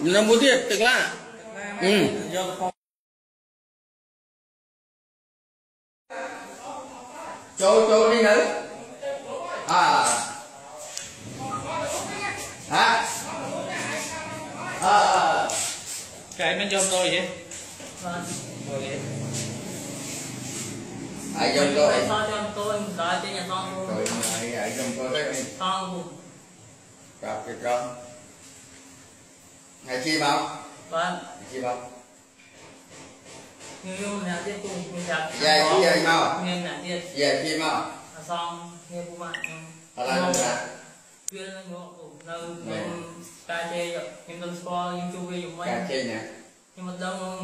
Làm bố tiệt tức là châu đi nữ à hả à cái bên trong tôi vậy ai trong tôi đợi cho nhà con ai trong tôi đấy con gặp cái con ngày chi bao? Vâng. Ngày chi bao? Nhiều nhà tiết cùng mình chặt. Về chi về mau? Nên là tiết. Về chi mau? À xong nghe bố bạn. À lại được à? Chuyên là ngộ đâu cà chê rồi, em tâm spo em chu về dùng mấy. Cà chê nhỉ? Nhưng mà đâu